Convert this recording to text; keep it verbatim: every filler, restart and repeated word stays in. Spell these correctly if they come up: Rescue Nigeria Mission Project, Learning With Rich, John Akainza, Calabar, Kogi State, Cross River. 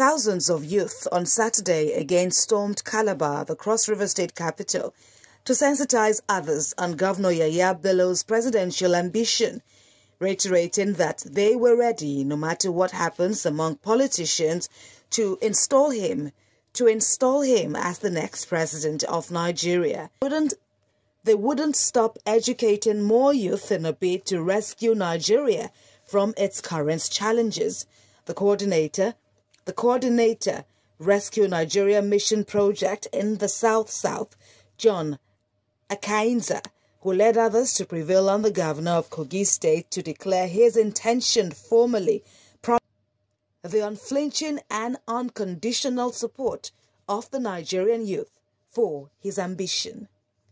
Thousands of youth on Saturday again stormed Calabar, the Cross River state capital, to sensitize others on Governor Yahaya Bello's presidential ambition, reiterating that they were ready, no matter what happens among politicians, to install him, to install him as the next president of Nigeria. Wouldn't They wouldn't stop educating more youth in a bid to rescue Nigeria from its current challenges. The coordinator, the coordinator, Rescue Nigeria Mission Project in the South South, John Akainza, who led others to prevail on the governor of Kogi State to declare his intention formally, promised the unflinching and unconditional support of the Nigerian youth for his ambition.